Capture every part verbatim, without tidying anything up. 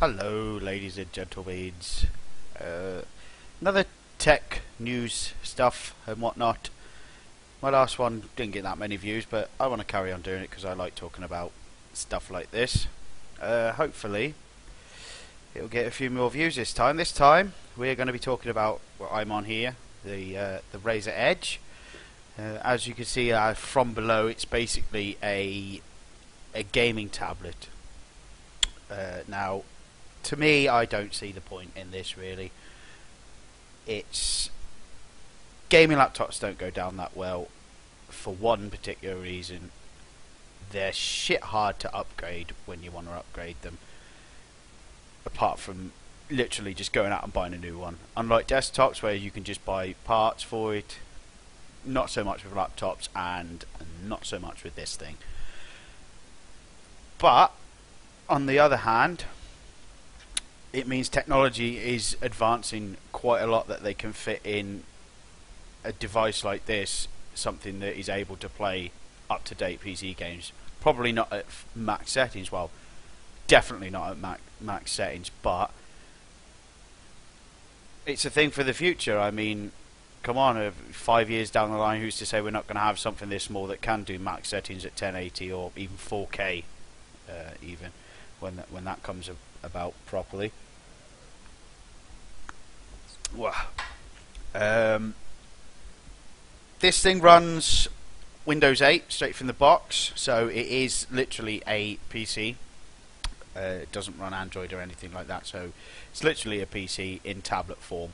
Hello ladies and gentlemen, uh, another tech news stuff and whatnot. My last one didn't get that many views, but I want to carry on doing it because I like talking about stuff like this. Uh, hopefully it'll get a few more views this time. This time we're going to be talking about what I'm on here, the, uh, the Razer Edge. Uh, as you can see uh, from below, it's basically a a gaming tablet. Uh, now, to me, I don't see the point in this really. It's gaming laptops don't go down that well for one particular reason. They're shit hard to upgrade when you want to upgrade them. Apart from literally just going out and buying a new one. Unlike desktops where you can just buy parts for it. Not so much with laptops, and not so much with this thing. But on the other hand, it means technology is advancing quite a lot, that they can fit in a device like this, something that is able to play up-to-date P C games. Probably not at max settings, well, definitely not at max, max settings, but it's a thing for the future. I mean, come on, uh, five years down the line, who's to say we're not going to have something this small that can do max settings at ten eighty or even four K, uh, even when that when that comes ab about properly. Wow. Um, this thing runs Windows eight straight from the box, so it is literally a P C. Uh, it doesn't run Android or anything like that, so it's literally a P C in tablet form.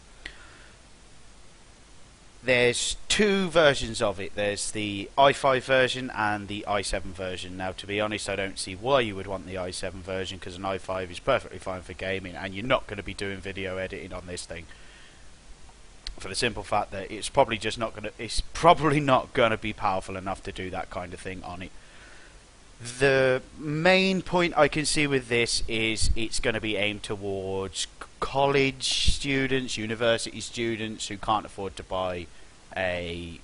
There's two versions of it. There's the i five version and the i seven version. Now, to be honest, I don't see why you would want the i seven version, because an i five is perfectly fine for gaming, and you're not going to be doing video editing on this thing. For the simple fact that it's probably just not going to. It's probably not going to be powerful enough to do that kind of thing on it. The main point I can see with this is it's going to be aimed towards college students, university students who can't afford to buy a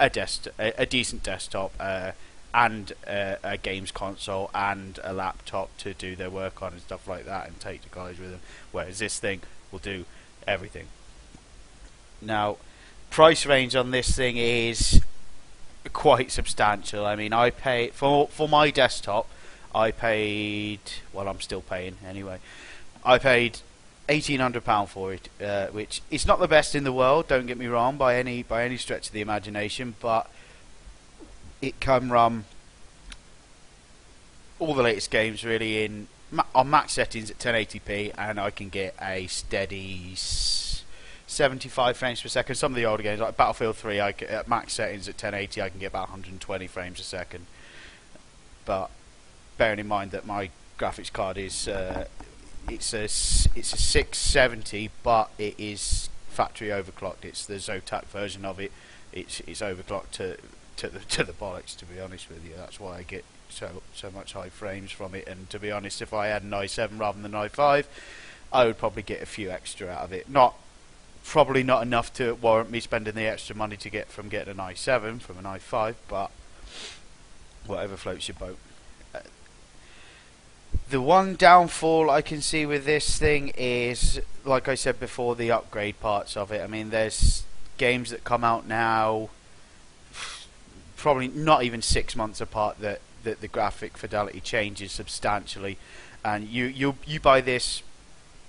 a, desk, a, a decent desktop uh, and uh, a games console and a laptop to do their work on and stuff like that and take to college with them, whereas this thing will do everything. Now, price range on this thing is quite substantial. I mean, I pay for for my desktop, I paid, well, I'm still paying anyway, I paid eighteen hundred pounds for it, uh, which is not the best in the world, don't get me wrong, by any by any stretch of the imagination, but it can run all the latest games really in ma on max settings at ten eighty p, and I can get a steady seventy-five frames per second. Some of the older games like Battlefield three, I get, at max settings at ten eighty, I can get about one hundred twenty frames a second. But bearing in mind that my graphics card is uh, it's a it's a six seventy, but it is factory overclocked. It's the Zotac version of it. It's it's overclocked to to the to the bollocks, to be honest with you. That's why I get so so much high frames from it. And to be honest, if I had an i seven rather than an i five, I would probably get a few extra out of it. Not probably not enough to warrant me spending the extra money to get from getting an i seven from an i five, but whatever floats your boat. The one downfall I can see with this thing is, like I said before, the upgrade parts of it. I mean, there's games that come out now, probably not even six months apart, that, that the graphic fidelity changes substantially. And you, you, you buy this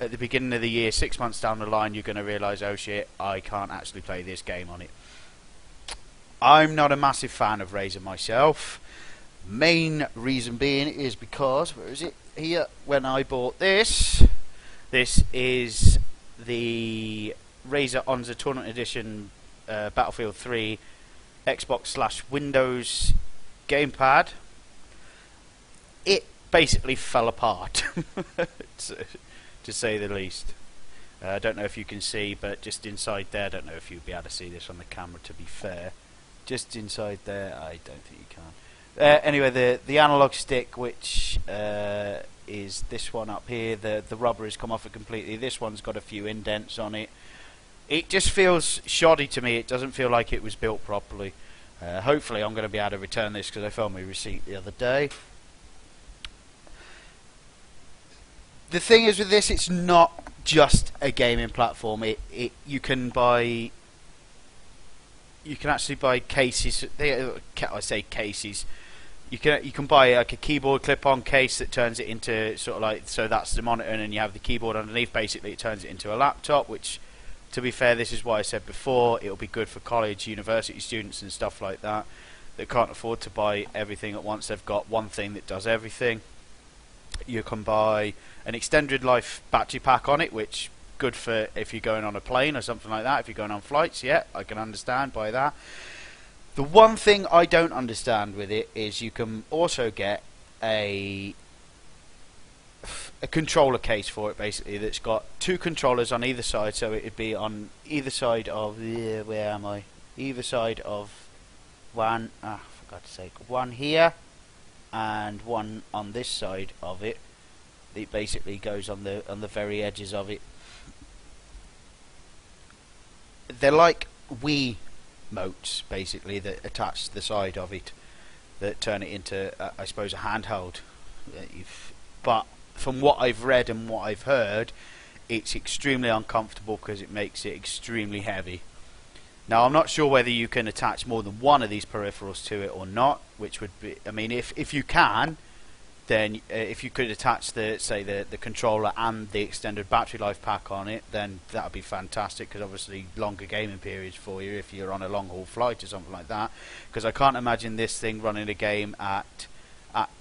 at the beginning of the year, six months down the line, you're going to realise, oh shit, I can't actually play this game on it. I'm not a massive fan of Razer myself. Main reason being is because, where is it? Here, when I bought this, this is the Razer Onza Tournament Edition uh, Battlefield three Xbox slash Windows gamepad. It basically fell apart, to say the least. I uh, don't know if you can see, but just inside there, I don't know if you'll be able to see this on the camera, to be fair. Just inside there, I don't think you can. Uh, anyway, the the analog stick, which uh, is this one up here, the the rubber has come off it completely. This one's got a few indents on it. It just feels shoddy to me. It doesn't feel like it was built properly. Uh, hopefully I'm going to be able to return this because I found my receipt the other day. The thing is with this, it's not just a gaming platform. It, it you can buy, you can actually buy cases. They, I say cases. You can you can buy like a keyboard clip-on case that turns it into sort of like, so that's the monitor and you have the keyboard underneath. Basically, it turns it into a laptop. Which, to be fair, this is why I said before it'll be good for college, university students and stuff like that that can't afford to buy everything at once. They've got one thing that does everything. You can buy an extended life battery pack on it, which good for if you're going on a plane or something like that. If you're going on flights, yeah, I can understand by that. The one thing I don't understand with it is you can also get a a controller case for it, basically, that's got two controllers on either side, so it'd be on either side of uh, where am I? Either side of one, ah, for God's sake, one here. And one on this side of it. It basically goes on the on the very edges of it. They're like Wii motes, basically, that attach to the side of it, that turn it into, uh, I suppose, a handheld. But from what I've read and what I've heard, it's extremely uncomfortable because it makes it extremely heavy. Now, I'm not sure whether you can attach more than one of these peripherals to it or not, which would be, I mean, if, if you can, then uh, if you could attach the, say, the, the controller and the extended battery life pack on it, then that would be fantastic, because obviously longer gaming periods for you if you're on a long haul flight or something like that, because I can't imagine this thing running a game at, at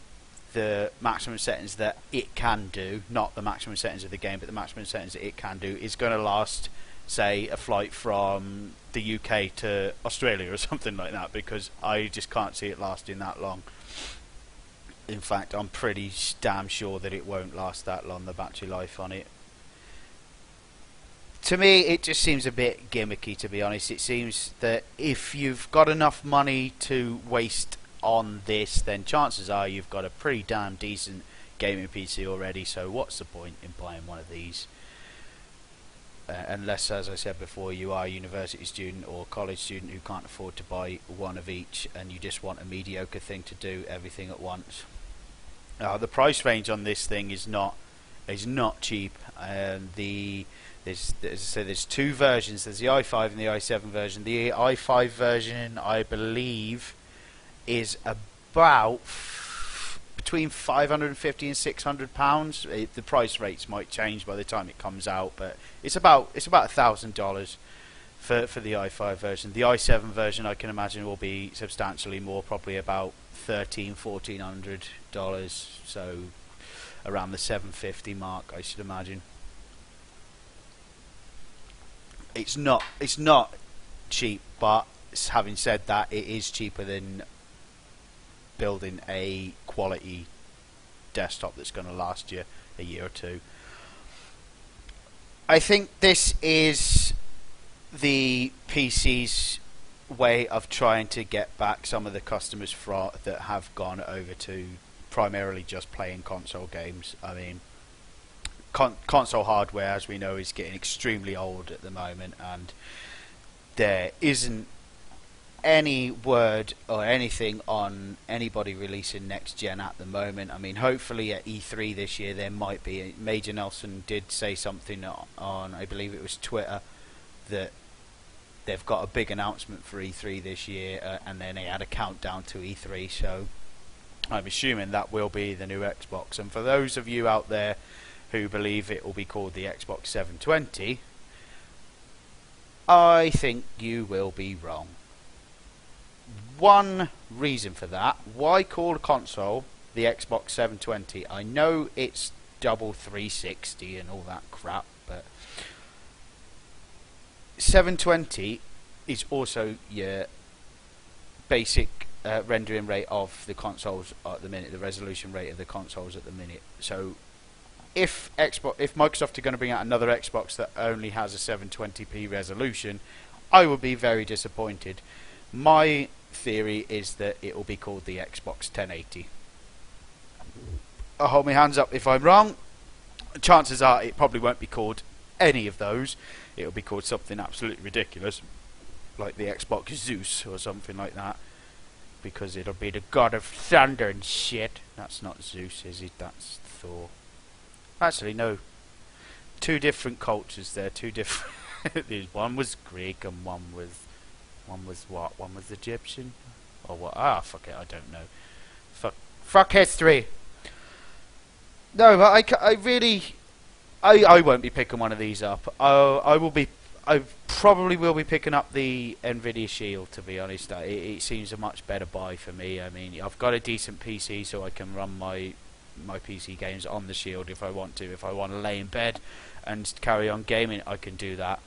the maximum settings that it can do, not the maximum settings of the game, but the maximum settings that it can do, is going to last, say, a flight from the U K to Australia or something like that, because I just can't see it lasting that long. In fact, I'm pretty damn sure that it won't last that long, the battery life on it. To me, it just seems a bit gimmicky, to be honest. It seems that if you've got enough money to waste on this, then chances are you've got a pretty damn decent gaming P C already, so what's the point in buying one of these? Uh, unless, as I said before, you are a university student or college student who can't afford to buy one of each and you just want a mediocre thing to do everything at once. Uh, the price range on this thing is not is not cheap. Um, the there's, as I said, there's two versions. There's the i five and the i seven version. The i five version, I believe, is about between five hundred fifty and six hundred pounds. It, the price rates might change by the time it comes out, but it's about it's about a thousand dollars for for the i five version. The i seven version, I can imagine, will be substantially more, probably about thirteen fourteen hundred dollars, so around the seven fifty mark, I should imagine. It's not it's not cheap, but having said that, it is cheaper than building a quality desktop that's going to last you a year or two. I think this is the P C's way of trying to get back some of the customers fra that have gone over to primarily just playing console games. I mean, con console hardware, as we know, is getting extremely old at the moment, and there isn't any word or anything on anybody releasing next gen at the moment. I mean, hopefully at E three this year there might be. Major Nelson did say something on, I believe it was Twitter, that they've got a big announcement for E three this year, uh, and then they had a countdown to E three, so I'm assuming that will be the new Xbox. And for those of you out there who believe it will be called the Xbox seven twenty, I think you will be wrong. One reason for that, why call a console the Xbox seven twenty? I know it's double three sixty and all that crap, but seven twenty is also your basic uh, rendering rate of the consoles at the minute, the resolution rate of the consoles at the minute. So if Xbox, if Microsoft are going to bring out another Xbox that only has a seven twenty p resolution, I would be very disappointed. My theory is that it will be called the Xbox ten eighty. I'll hold my hands up if I'm wrong. Chances are it probably won't be called any of those. It'll be called something absolutely ridiculous. like the Xbox Zeus or something like that, because it'll be the god of thunder and shit. That's not Zeus, is it? That's Thor. Actually, no. Two different cultures there. Two different. One was Greek and one was, one was what? One was Egyptian, or what? Ah, fuck it. I don't know. Fuck. Fuck history. No, I, I really, I, I won't be picking one of these up. I, I will be. I probably will be picking up the Nvidia Shield, to be honest. It, it seems a much better buy for me. I mean, I've got a decent P C, so I can run my my P C games on the Shield if I want to. If I want to lay in bed and carry on gaming, I can do that.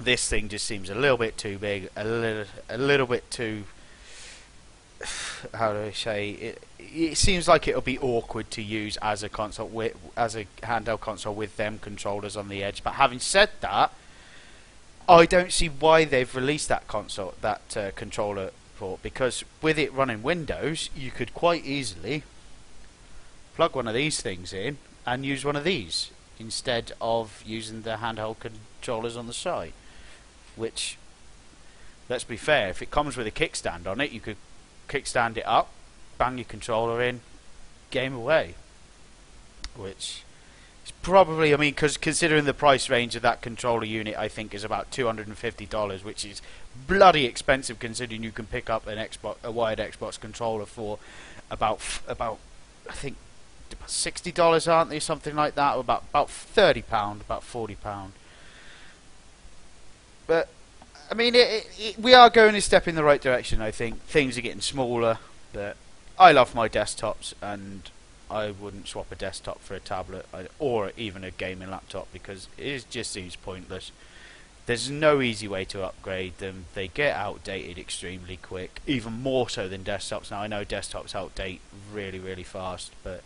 This thing just seems a little bit too big, a little a little bit too. How do I say it? It seems like it'll be awkward to use as a console with, as a handheld console with them controllers on the edge. But having said that, I don't see why they've released that console, that uh, controller port, because with it running Windows, you could quite easily plug one of these things in and use one of these instead of using the handheld controllers on the side. Which, let's be fair, if it comes with a kickstand on it, you could kickstand it up, bang your controller in, game away. Which. Probably, I mean, because considering the price range of that controller unit, I think is about two hundred and fifty dollars, which is bloody expensive. Considering you can pick up an Xbox, a wired Xbox controller for about f about, I think, sixty dollars, aren't they? Something like that, or about about thirty pound, about forty pound. But I mean, it, it, it, we are going a step in the right direction. I think things are getting smaller, but I love my desktops and. I wouldn't swap a desktop for a tablet or even a gaming laptop because it just seems pointless. There's no easy way to upgrade them. They get outdated extremely quick, even more so than desktops. Now I know desktops outdate really, really fast, but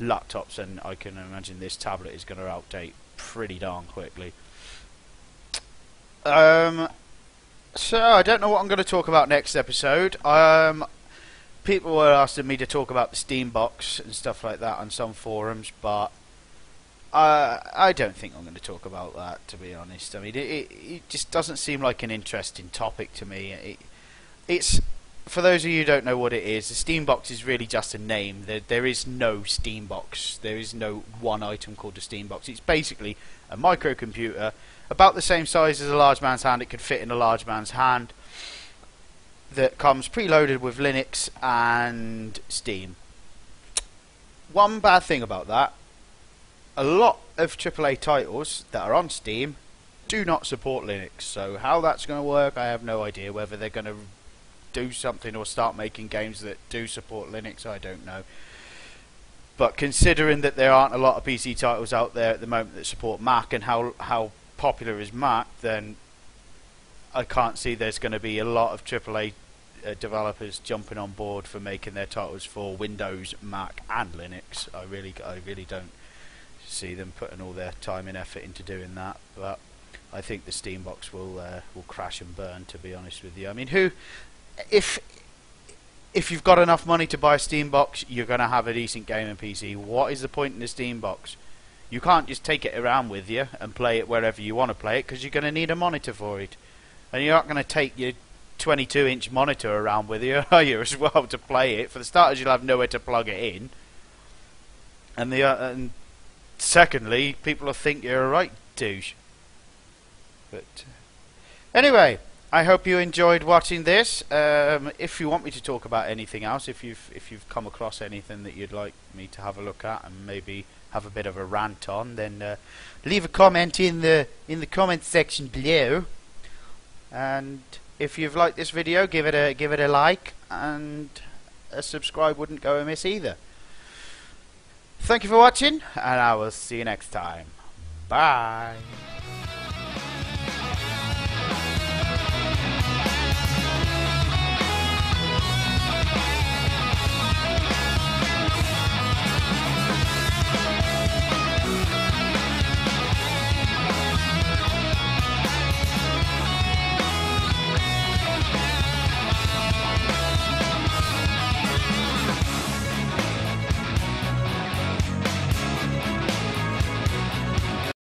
laptops, and I can imagine this tablet is going to outdate pretty darn quickly. Um, so I don't know what I'm going to talk about next episode. Um. People were asking me to talk about the Steam Box and stuff like that on some forums, but uh, I don't think I'm going to talk about that, to be honest. I mean, it, it, it just doesn't seem like an interesting topic to me. It, it's for those of you who don't know what it is, the Steam Box is really just a name. There, there is no Steam Box. There is no one item called a Steam Box. It's basically a microcomputer about the same size as a large man's hand. It could fit in a large man's hand. That comes preloaded with Linux and Steam. One bad thing about that, a lot of triple A titles that are on Steam do not support Linux, so how that's going to work I have no idea. Whether they're going to do something or start making games that do support Linux, I don't know. But considering that there aren't a lot of P C titles out there at the moment that support Mac, and how, how popular is Mac, then I can't see there's going to be a lot of triple A uh, developers jumping on board for making their titles for Windows, Mac, and Linux. I really, I really don't see them putting all their time and effort into doing that. But I think the Steam Box will uh, will crash and burn. To be honest with you, I mean, who, if if you've got enough money to buy a Steam Box, you're going to have a decent gaming P C. What is the point in the Steam Box? You can't just take it around with you and play it wherever you want to play it, because you're going to need a monitor for it. And you're not going to take your twenty-two inch monitor around with you, are you, as well, to play it? For the starters, you'll have nowhere to plug it in. And the uh, and secondly, people will think you're a right douche. But anyway, I hope you enjoyed watching this. Um, if you want me to talk about anything else, if you've if you've come across anything that you'd like me to have a look at and maybe have a bit of a rant on, then uh, leave a comment in the in the comment section below. And if you've liked this video, give it a give it a like, and a subscribe wouldn't go amiss either. Thank you for watching, and I will see you next time. Bye.